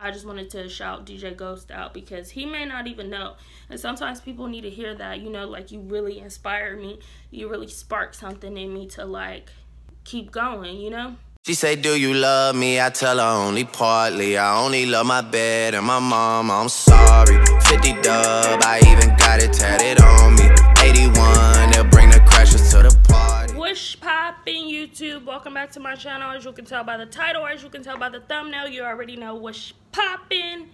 I just wanted to shout DJ Ghost out because he may not even know. And sometimes people need to hear that, you know, like, you really inspired me. You really sparked something in me to, like, keep going, you know? She say, do you love me? I tell her only partly. I only love my bed and my mom. I'm sorry. 50 dub, I even got it tatted on me. 81, they'll bring the crashes to the party. What's poppin', YouTube? Welcome back to my channel. As you can tell by the title, as you can tell by the thumbnail, you already know what's poppin'.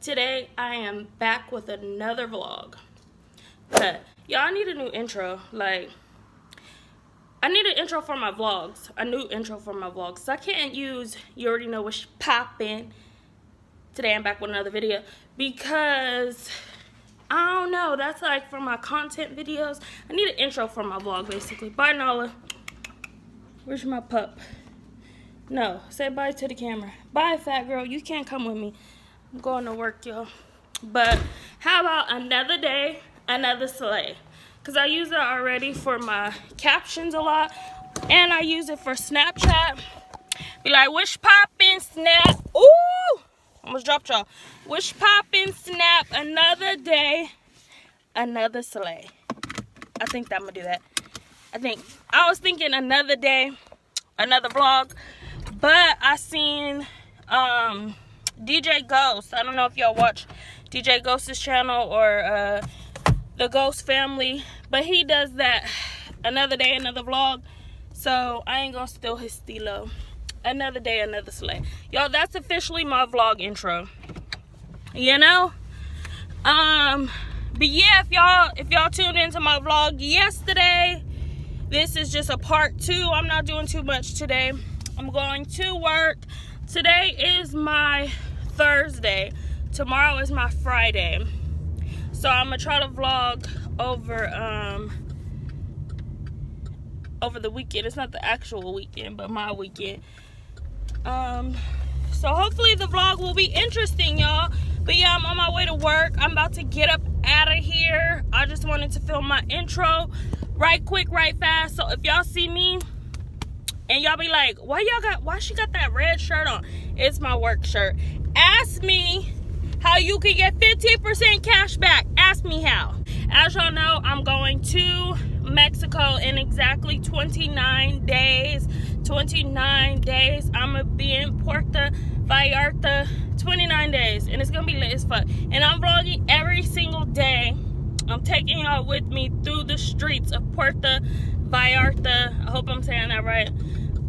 Today, I am back with another vlog. But y'all need a new intro. Like, I need an intro for my vlogs. A new intro for my vlogs. I can't use, you already know what's poppin'. Today, I'm back with another video because, I don't know, that's like for my content videos. I need an intro for my vlog, basically. Bye, Nala. Where's my pup? No, say bye to the camera. Bye, fat girl. You can't come with me. I'm going to work, y'all. But how about another day, another slay? Because I use that already for my captions a lot. And I use it for Snapchat. Be like, what's poppin', snap? Ooh! Almost dropped y'all. Wish poppin', snap, another day, another slay. I think that I'm gonna do that. I was thinking another day, another vlog, but I seen DJ Ghost. I don't know if y'all watch DJ Ghost's channel or The Ghost Family, but he does that another day, another vlog. So I ain't gonna steal his stilo. Another day, another slay. Y'all, that's officially my vlog intro. You know? But yeah, if y'all tuned into my vlog yesterday, this is just a part two. I'm not doing too much today. I'm going to work. Today is my Thursday. Tomorrow is my Friday. So I'm gonna try to vlog over over the weekend. It's not the actual weekend, but my weekend. So hopefully the vlog will be interesting, y'all. But yeah, I'm on my way to work. I'm about to get up out of here. I just wanted to film my intro right quick, right fast. So if y'all see me and y'all be like, why she got that red shirt on? It's my work shirt. Ask me how you can get 15% cash back. Ask me how. As y'all know, I'm going to Mexico in exactly 29 days. I'm gonna be in Puerto Vallarta 29 days and it's gonna be lit as fuck, and I'm vlogging every single day. I'm taking y'all with me through the streets of Puerto Vallarta. I hope I'm saying that right.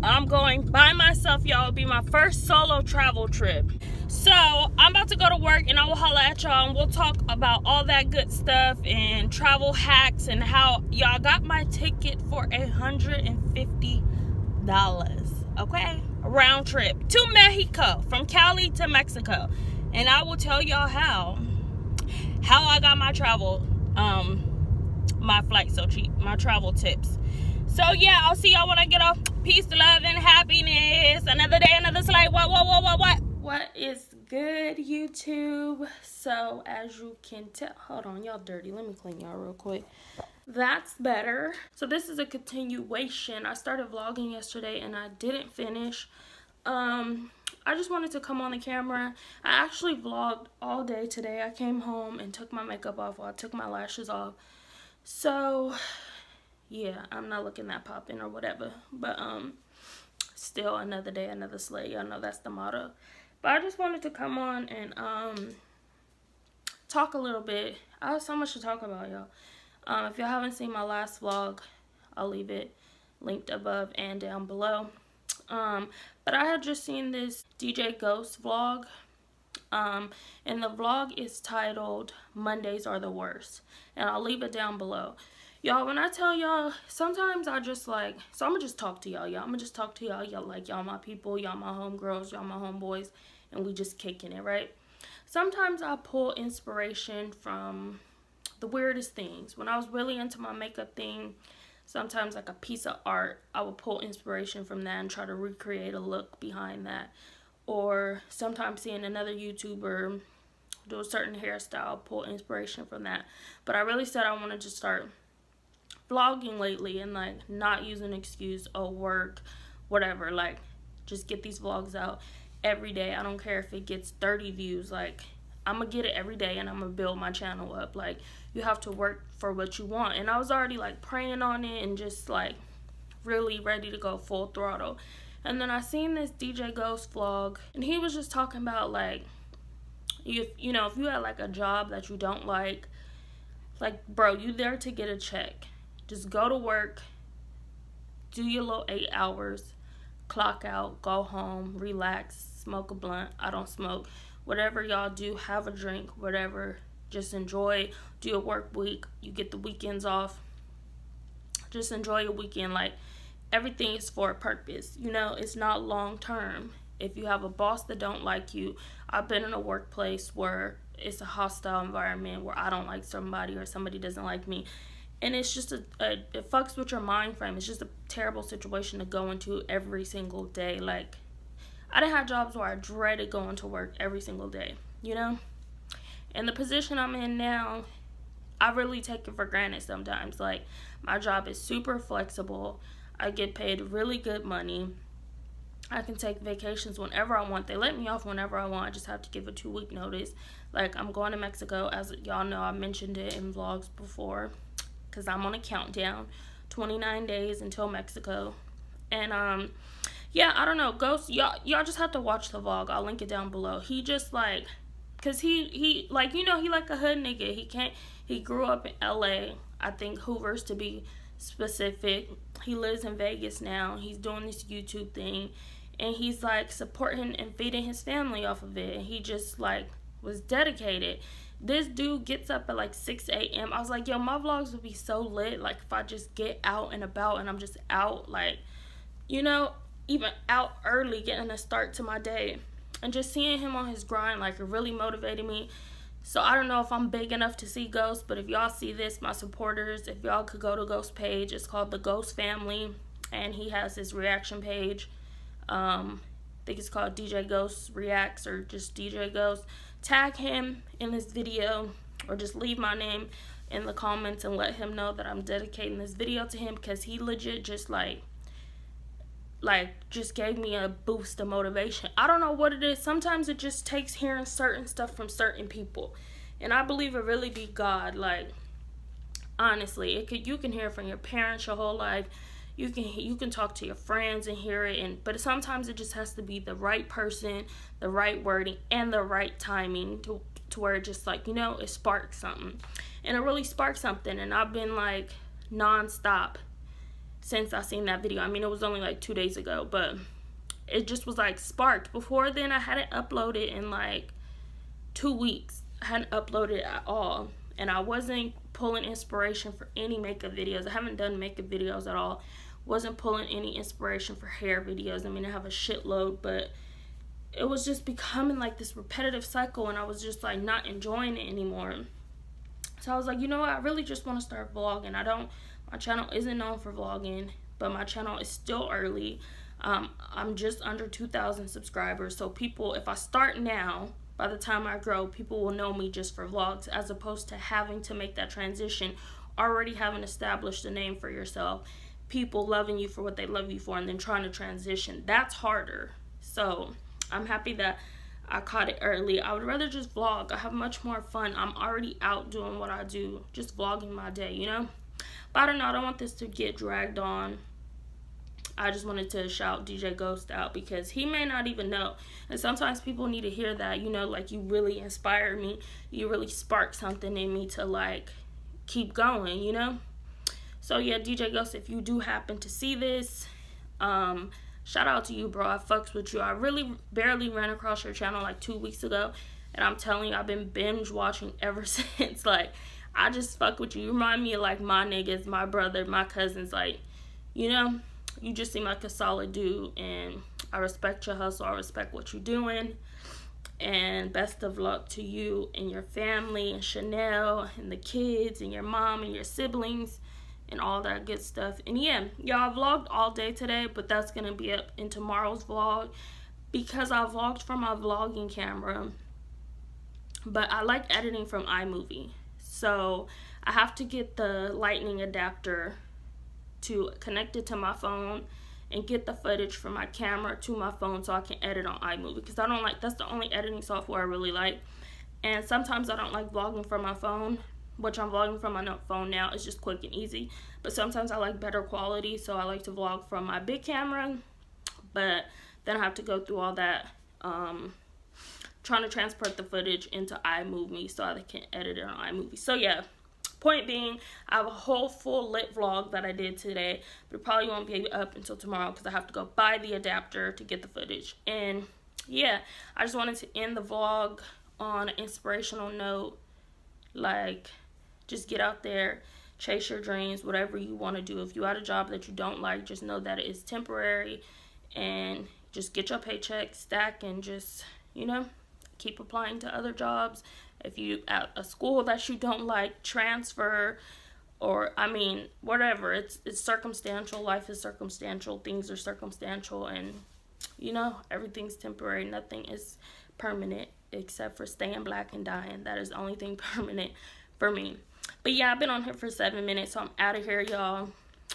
I'm going by myself, y'all. It'll be my first solo travel trip. So I'm about to go to work and I will holla at y'all and we'll talk about all that good stuff and travel hacks and how y'all got my ticket for $150, okay? Round trip to Mexico, from Cali to Mexico. And I will tell y'all how I got my travel, my flight so cheap, my travel tips. So yeah, I'll see y'all when I get off. Peace, love, and happiness. Another day, another slay. What? What is good, YouTube? So as you can tell, hold on, y'all dirty. Let me clean y'all real quick. That's better. So this is a continuation. I started vlogging yesterday and I didn't finish. I just wanted to come on the camera. I actually vlogged all day today. I came home and took my makeup off while I took my lashes off. So yeah, I'm not looking that poppin' or whatever. But still another day, another slay. Y'all know that's the motto. But I just wanted to come on and talk a little bit. I have so much to talk about, y'all. If y'all haven't seen my last vlog, I'll leave it linked above and down below. But I had just seen this DJ Ghost vlog. And the vlog is titled, Mondays Are the Worst. And I'll leave it down below. Y'all, when I tell y'all, sometimes I just like, so I'm gonna just talk to y'all, y'all. I'm gonna just talk to y'all, y'all like, y'all my people, y'all my homegirls, y'all my homeboys, and we just kicking it, right? Sometimes I pull inspiration from the weirdest things. When I was really into my makeup thing, sometimes like a piece of art, I would pull inspiration from that and try to recreate a look behind that. Or sometimes seeing another YouTuber do a certain hairstyle, pull inspiration from that. But I really said I wanted to start vlogging lately and like not use an excuse or work, whatever, like just get these vlogs out every day. I don't care if it gets 30 views. Like, I'm gonna get it every day, and I'm gonna build my channel up. Like, you have to work for what you want. And I was already like praying on it and just like really ready to go full throttle. And then I seen this DJ Ghost vlog, and he was just talking about like, if you had like a job that you don't like, bro, you there to get a check. Just go to work, do your little 8 hours, clock out, go home, relax, smoke a blunt. I don't smoke. Whatever y'all do, have a drink, whatever. Just enjoy, do your work week. You get the weekends off. Just enjoy your weekend. Like, everything is for a purpose. You know, it's not long term. If you have a boss that don't like you, I've been in a workplace where it's a hostile environment, where I don't like somebody or somebody doesn't like me. And it's just it fucks with your mind frame. It's just a terrible situation to go into every single day. Like, I done had jobs where I dreaded going to work every single day, you know? And the position I'm in now, I really take it for granted sometimes. Like, my job is super flexible. I get paid really good money. I can take vacations whenever I want. They let me off whenever I want. I just have to give a 2-week notice. Like, I'm going to Mexico. As y'all know, I mentioned it in vlogs before, because I'm on a countdown. 29 days until Mexico. And, yeah, I don't know. Ghost, y'all just have to watch the vlog. I'll link it down below. He just, like, because he like, you know, he like a hood nigga. He grew up in L.A., I think Hoover's to be specific. He lives in Vegas now. He's doing this YouTube thing. And he's, like, supporting and feeding his family off of it. And he just, like, was dedicated. This dude gets up at, like, 6 a.m. I was like, yo, my vlogs would be so lit. Like, if I just get out and about and I'm just out, like, you know, even out early, getting a start to my day. And just seeing him on his grind, like, it really motivated me. So I don't know if I'm big enough to see Ghost, but if y'all see this, my supporters, if y'all could go to Ghost's page, it's called The Ghost Family, and he has his reaction page. I think it's called DJ Ghost Reacts, or just DJ Ghost. Tag him in this video, or just leave my name in the comments and let him know that I'm dedicating this video to him, because he legit just, like just gave me a boost of motivation. I don't know what it is. Sometimes it just takes hearing certain stuff from certain people, and I believe it really be God. Like, honestly, you can hear it from your parents your whole life. You can talk to your friends and hear it, but sometimes it just has to be the right person, the right wording, and the right timing to where it just, like, you know, it sparks something. And it really sparked something, and I've been, like, nonstop since I seen that video. I mean, it was only like 2 days ago, but it just was like sparked. Before then, I hadn't uploaded in like 2 weeks. I hadn't uploaded at all, and I wasn't pulling inspiration for any makeup videos. I haven't done makeup videos at all. Wasn't pulling any inspiration for hair videos. I mean, I have a shitload, but it was just becoming like this repetitive cycle, and I was just like not enjoying it anymore. So I was like, you know what? I really just want to start vlogging. My channel isn't known for vlogging, but my channel is still early. I'm just under 2,000 subscribers, so people, if I start now, by the time I grow, people will know me just for vlogs, as opposed to having to make that transition, already having established a name for yourself, people loving you for what they love you for, and then trying to transition. That's harder. So I'm happy that I caught it early. I would rather just vlog. I have much more fun. I'm already out doing what I do, just vlogging my day, you know? But I don't know, I don't want this to get dragged on. I just wanted to shout DJ Ghost out, because he may not even know. And sometimes people need to hear that, you know, like, you really inspired me. You really sparked something in me to, like, keep going, you know? So, yeah, DJ Ghost, if you do happen to see this, shout out to you, bro. I fucks with you. I really barely ran across your channel, like, 2 weeks ago. And I'm telling you, I've been binge watching ever since, like, I just fuck with you. You remind me of, like, my niggas, my brother, my cousins. Like, you know, you just seem like a solid dude, and I respect your hustle. I respect what you're doing, and best of luck to you and your family and Chanel and the kids and your mom and your siblings and all that good stuff. And, yeah, y'all, vlogged all day today, but that's going to be up in tomorrow's vlog, because I vlogged from my vlogging camera, but I like editing from iMovie. So I have to get the lightning adapter to connect it to my phone and get the footage from my camera to my phone so I can edit on iMovie, because I don't like, that's the only editing software I really like. And sometimes I don't like vlogging from my phone, which I'm vlogging from my phone now. It's just quick and easy. But sometimes I like better quality, so I like to vlog from my big camera, but then I have to go through all that trying to transport the footage into iMovie so I can edit it on iMovie. So yeah, point being, I have a whole full lit vlog that I did today, but it probably won't be up until tomorrow because I have to go buy the adapter to get the footage. And yeah, I just wanted to end the vlog on an inspirational note, like, just get out there, chase your dreams, whatever you want to do. If you had a job that you don't like, just know that it is temporary, and just get your paycheck, stack, and just, you know, keep applying to other jobs. If you at a school that you don't like, transfer, or I mean, whatever. It's circumstantial. Life is circumstantial. Things are circumstantial, and you know, everything's temporary. Nothing is permanent except for staying black and dying. That is the only thing permanent for me. But yeah, I've been on here for 7 minutes, so I'm out of here, y'all.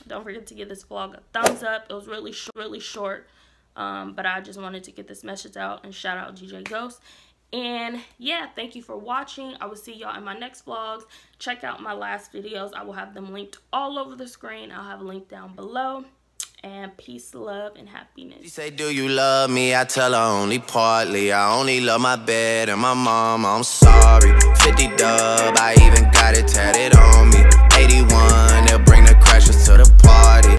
Don't forget to give this vlog a thumbs up. It was really short, but I just wanted to get this message out and shout out DJ Ghost. And yeah, thank you for watching. I will see y'all in my next vlogs. Check out my last videos. I will have them linked all over the screen. I'll have a link down below. And peace, love, and happiness. She say, do you love me? I tell her only partly. I only love my bed and my mom. I'm sorry. 50 dub, I even got it tatted on me.